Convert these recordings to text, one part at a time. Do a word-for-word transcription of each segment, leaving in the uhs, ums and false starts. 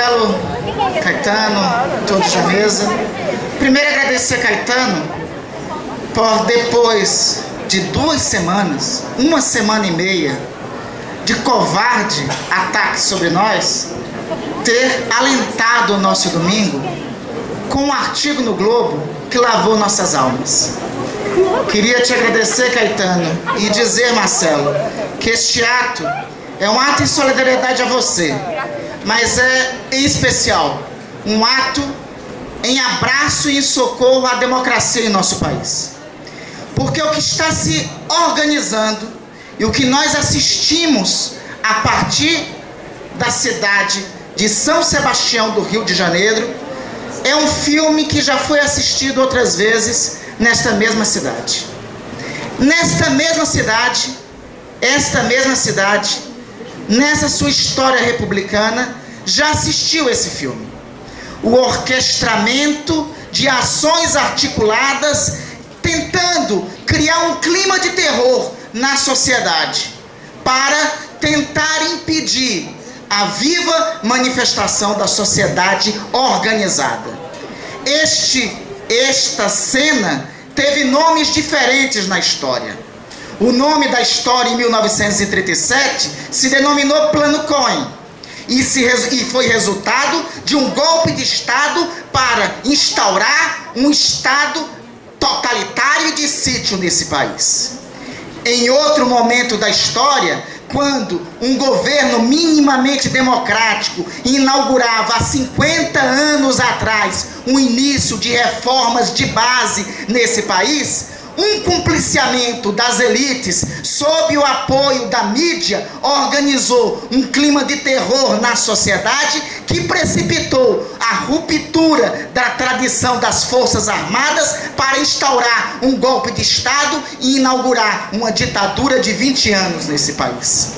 Marcelo, Caetano, todos da mesa. Primeiro, agradecer a Caetano por, depois de duas semanas, uma semana e meia, de covarde ataque sobre nós, ter alentado o nosso domingo com um artigo no Globo que lavou nossas almas. Queria te agradecer, Caetano, e dizer, Marcelo, que este ato é um ato em solidariedade a você, mas é, em especial, um ato em abraço e em socorro à democracia em nosso país. Porque o que está se organizando e o que nós assistimos a partir da cidade de São Sebastião do Rio de Janeiro é um filme que já foi assistido outras vezes nesta mesma cidade. Nesta mesma cidade, esta mesma cidade, nessa sua história republicana, já assistiu esse filme. O orquestramento de ações articuladas tentando criar um clima de terror na sociedade para tentar impedir a viva manifestação da sociedade organizada. Este, esta cena teve nomes diferentes na história. O nome da história, em mil novecentos e trinta e sete, se denominou Plano Cohen e, se, e foi resultado de um golpe de Estado para instaurar um Estado totalitário de sítio nesse país. Em outro momento da história, quando um governo minimamente democrático inaugurava há cinquenta anos atrás um início de reformas de base nesse país, um compliciamento das elites, sob o apoio da mídia, organizou um clima de terror na sociedade que precipitou a ruptura da tradição das Forças Armadas para instaurar um golpe de Estado e inaugurar uma ditadura de vinte anos nesse país.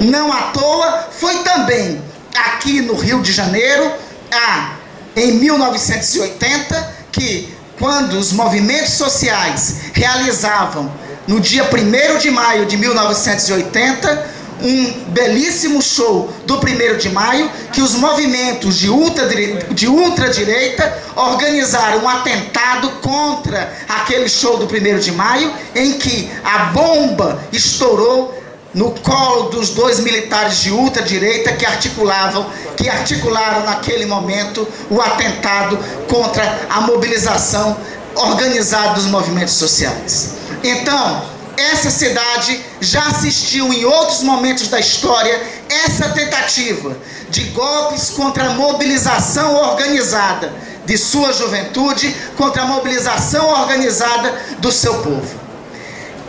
Não à toa, foi também aqui no Rio de Janeiro, a, em mil novecentos e oitenta, que quando os movimentos sociais realizavam, no dia primeiro de maio de mil novecentos e oitenta, um belíssimo show do primeiro de maio, que os movimentos de ultradireita, de ultradireita organizaram um atentado contra aquele show do primeiro de maio, em que a bomba estourou no colo dos dois militares de ultradireita que articulavam, que articularam naquele momento o atentado contra a mobilização organizada dos movimentos sociais. Então, essa cidade já assistiu em outros momentos da história essa tentativa de golpes contra a mobilização organizada de sua juventude, contra a mobilização organizada do seu povo.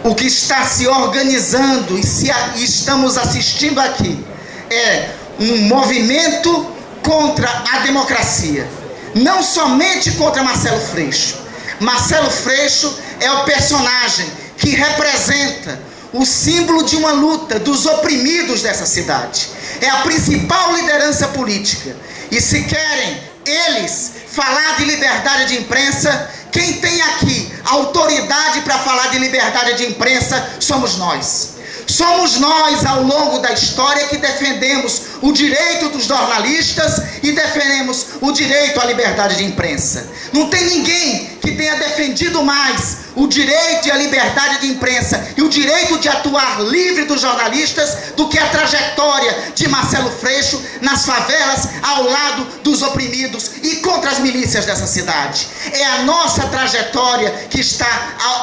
O que está se organizando e, se a, e estamos assistindo aqui é um movimento contra a democracia. Não somente contra Marcelo Freixo. Marcelo Freixo é o personagem que representa o símbolo de uma luta dos oprimidos dessa cidade. É a principal liderança política. E se querem eles falar de liberdade de imprensa, quem tem aqui autoridade para falar de liberdade de imprensa somos nós. Somos nós, ao longo da história, que defendemos o direito dos jornalistas e defendemos o direito à liberdade de imprensa. Não tem ninguém que tenha defendido mais o direito e a liberdade de imprensa e o direito de atuar livre dos jornalistas do que a trajetória de Marcelo Freixo nas favelas, ao lado dos oprimidos e contra as milícias dessa cidade. É a nossa trajetória que está,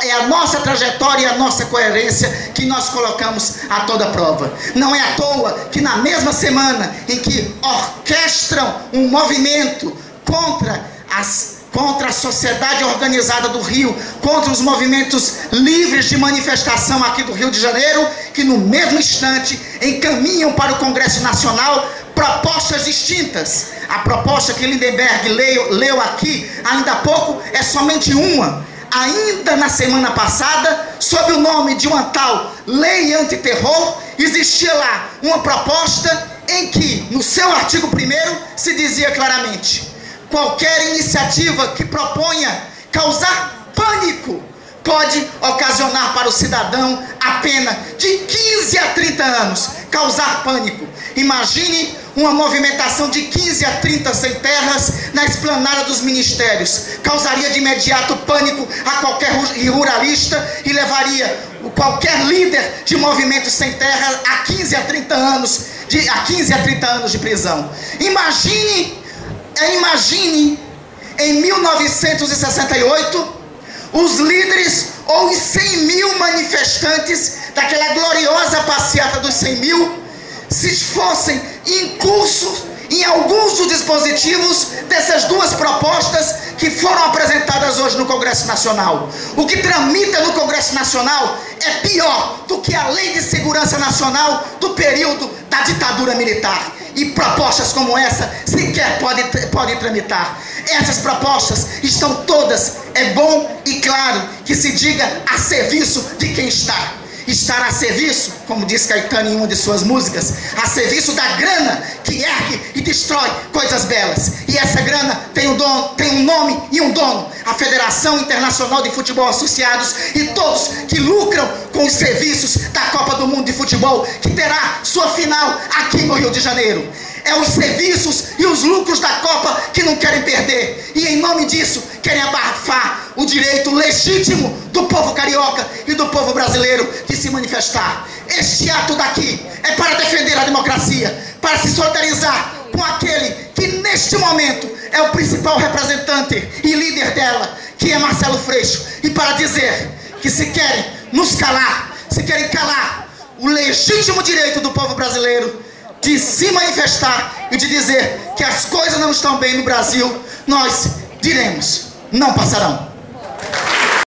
é a nossa trajetória e a nossa coerência que nós colocamos a toda prova. Não é à toa que na mesma semana em que orquestram um movimento contra as contra a sociedade organizada do Rio, contra os movimentos livres de manifestação aqui do Rio de Janeiro, que no mesmo instante encaminham para o Congresso Nacional propostas distintas. A proposta que Lindenberg leu, leu aqui ainda há pouco é somente uma. Ainda na semana passada, sob o nome de uma tal lei antiterror, existia lá uma proposta em que, no seu artigo primeiro, se dizia claramente: qualquer iniciativa que proponha causar pânico pode ocasionar para o cidadão a pena de quinze a trinta anos. Causar pânico. Imagine uma movimentação de quinze a trinta sem-terras na esplanada dos ministérios. Causaria de imediato pânico a qualquer ruralista e levaria qualquer líder de movimento sem-terra a quinze a trinta anos de, a quinze a trinta anos de prisão. Imagine, imagine em mil novecentos e sessenta e oito os líderes ou os cem mil manifestantes daquela gloriosa passeata dos cem mil se fossem incursos em alguns dos dispositivos dessas duas propostas que foram apresentadas hoje no Congresso Nacional. O que tramita no Congresso Nacional é pior do que a Lei de Segurança Nacional do período da ditadura militar. E propostas como essa sequer podem, podem tramitar. Essas propostas estão todas, é bom e claro que se diga, a serviço de quem está. Estar a serviço, como diz Caetano em uma de suas músicas, a serviço da grana que ergue e destrói coisas belas. E essa grana tem um, dono, tem um nome e um dono, a Federação Internacional de Futebol Associados e todos que lucram com os serviços da Copa do Mundo de Futebol, que terá sua final aqui no Rio de Janeiro. É os serviços e os lucros da Copa que não querem perder. E em nome disso, querem abafar o direito legítimo do povo carioca e do povo brasileiro de se manifestar. Este ato daqui é para defender a democracia, para se solidarizar com aquele que neste momento é o principal representante e líder dela, que é Marcelo Freixo. E para dizer que se querem nos calar, se querem calar o legítimo direito do povo brasileiro de se manifestar e de dizer que as coisas não estão bem no Brasil, nós diremos, não passarão.